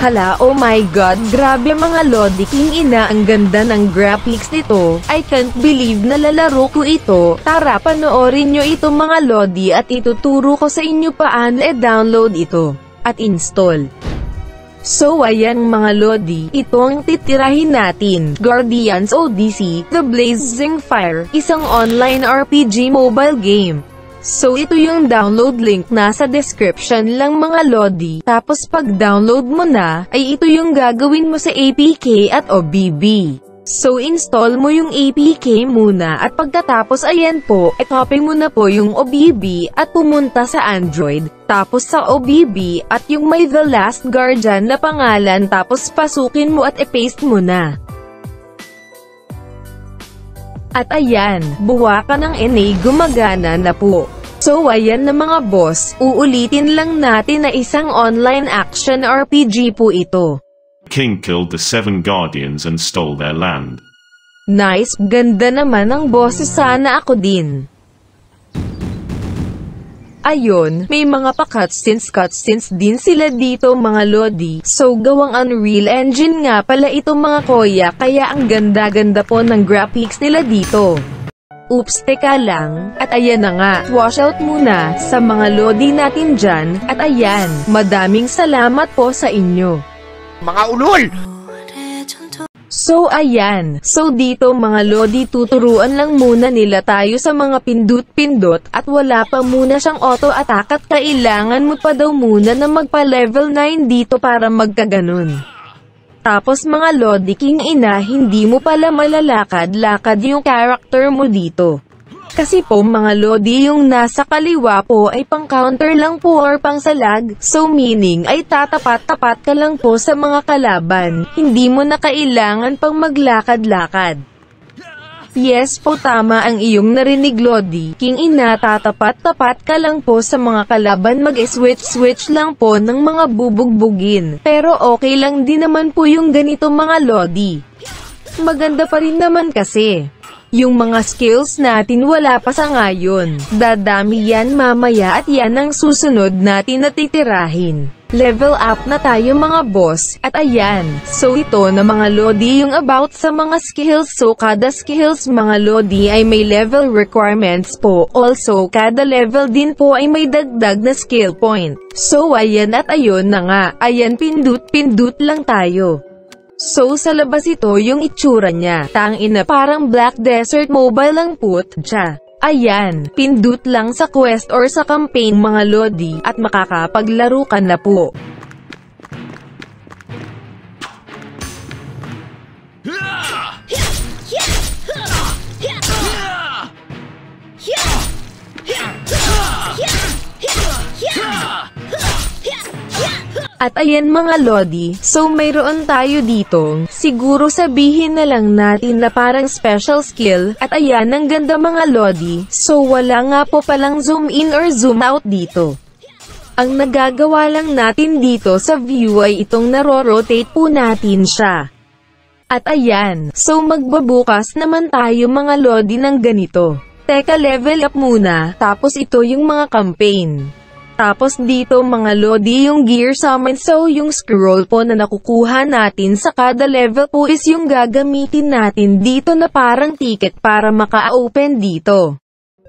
Hala, oh my god, grabe mga lodi, king ina, ang ganda ng graphics nito. I can't believe na lalaro ko ito. Tara, panoorin nyo ito mga lodi at ituturo ko sa inyo paano i-download ito at install. So ayan mga lodi, itong titirahin natin, Guardians Odyssey, The Blazing Fire, isang online RPG mobile game. So ito yung download link, nasa description lang mga lodi, tapos pag download mo na, ay ito yung gagawin mo sa APK at OBB. So install mo yung APK muna at pagkatapos ayan po, e-copy mo na po yung OBB at pumunta sa Android. Tapos sa OBB at yung may The Last Guardian na pangalan, tapos pasukin mo at e-paste mo na. At ayan, buwa ka ng NA, gumagana na po. So ayan na mga boss, uulitin lang natin na isang online action RPG po ito. King killed the 7 guardians and stole their land. Nice, ganda naman ang boses, sana ako din. Ayun, may mga pa-cutscenes din sila dito mga lodi. So gawang Unreal Engine nga pala ito mga koya, kaya ang ganda-ganda po ng graphics nila dito. Oops, teka lang, at ayan na nga, washout muna sa mga lodi natin dyan, at ayan, madaming salamat po sa inyo. Mga ulol! So ayan, so dito mga lodi, tuturuan lang muna nila tayo sa mga pindot-pindot at wala pa muna siyang auto-attack at kailangan mo pa daw muna na magpa-level 9 dito para magkaganon. Tapos mga lodi, king ina, hindi mo pala malalakad-lakad yung character mo dito. Kasi po mga lodi, yung nasa kaliwa po ay pang-counter lang po or pang-salag, so meaning ay tatapat-tapat ka lang po sa mga kalaban, hindi mo na kailangan pang maglakad-lakad. Yes po, tama ang iyong narinig lodi, king ina, tatapat-tapat ka lang po sa mga kalaban, mag-switch-switch lang po ng mga bubugbugin, pero okay lang din naman po yung ganito mga lodi. Maganda pa rin naman kasi. Yung mga skills natin wala pa sa ngayon, dadami yan mamaya at yan ang susunod natin na titirahin. Level up na tayo mga boss, at ayan, so ito na mga lodi yung about sa mga skills. So kada skills mga lodi ay may level requirements po, also kada level din po ay may dagdag na skill point. So ayan, at ayun na nga, ayan, pindut-pindut lang tayo. So sa labas ito yung itsura niya, tangina parang Black Desert Mobile ang putya. Ayan, pindut lang sa quest or sa campaign mga lodi, at makakapaglaro ka na po. At ayan mga lodi, so mayroon tayo dito, siguro sabihin na lang natin na parang special skill, at ayan ang ganda mga lodi, so wala nga po palang zoom in or zoom out dito. Ang nagagawa lang natin dito sa view ay itong narorotate po natin siya. At ayan, so magbabukas naman tayo mga lodi ng ganito. Teka, level up muna, tapos ito yung mga campaign. Tapos dito mga lodi yung gear summon, so yung scroll po na nakukuha natin sa kada level po is yung gagamitin natin dito na parang ticket para maka-open dito.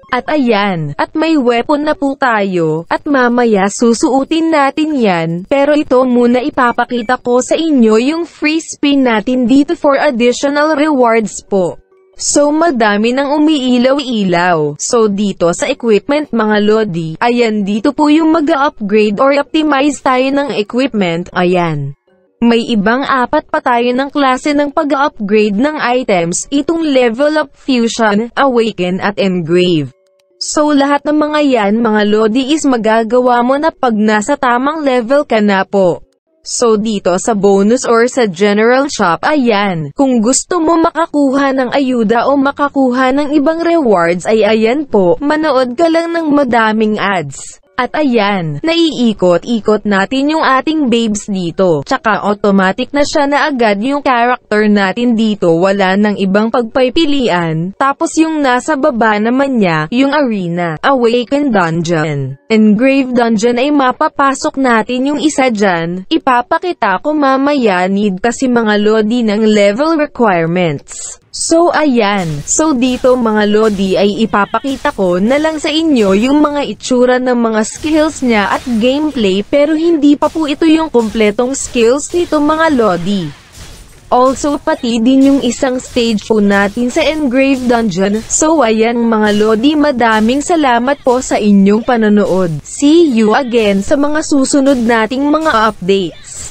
At ayan, at may weapon na po tayo, at mamaya susuotin natin yan, pero ito muna ipapakita ko sa inyo yung free spin natin dito for additional rewards po. So madami nang umiilaw-ilaw. So dito sa equipment mga lodi, ayan dito po yung mag-upgrade or optimize tayo ng equipment, ayan. May ibang 4 pa tayo ng klase ng pag-upgrade ng items, itong level up, fusion, awaken at engrave. So lahat ng mga yan mga lodi is magagawa mo na pag nasa tamang level ka na po. So dito sa bonus or sa general shop, ayan, kung gusto mo makakuha ng ayuda o makakuha ng ibang rewards ay ayan po, manood ka lang ng madaming ads. At ayan, naiikot-ikot natin yung ating babes dito. Tsaka automatic na siya na agad yung character natin dito. Wala nang ibang pagpipilian. Tapos yung nasa baba naman niya, yung arena, awaken dungeon, engrave dungeon ay mapapasok natin yung isa dyan. Ipapakita ko mamaya, need kasi mga lodi ng level requirements. So ayan, so dito mga lodi ay ipapakita ko na lang sa inyo yung mga itsura ng mga skills niya at gameplay, pero hindi pa po ito yung kumpletong skills nito mga lodi. Also pati din yung isang stage po natin sa Engrave Dungeon. So ayan mga lodi, madaming salamat po sa inyong panonood. See you again sa mga susunod nating mga updates.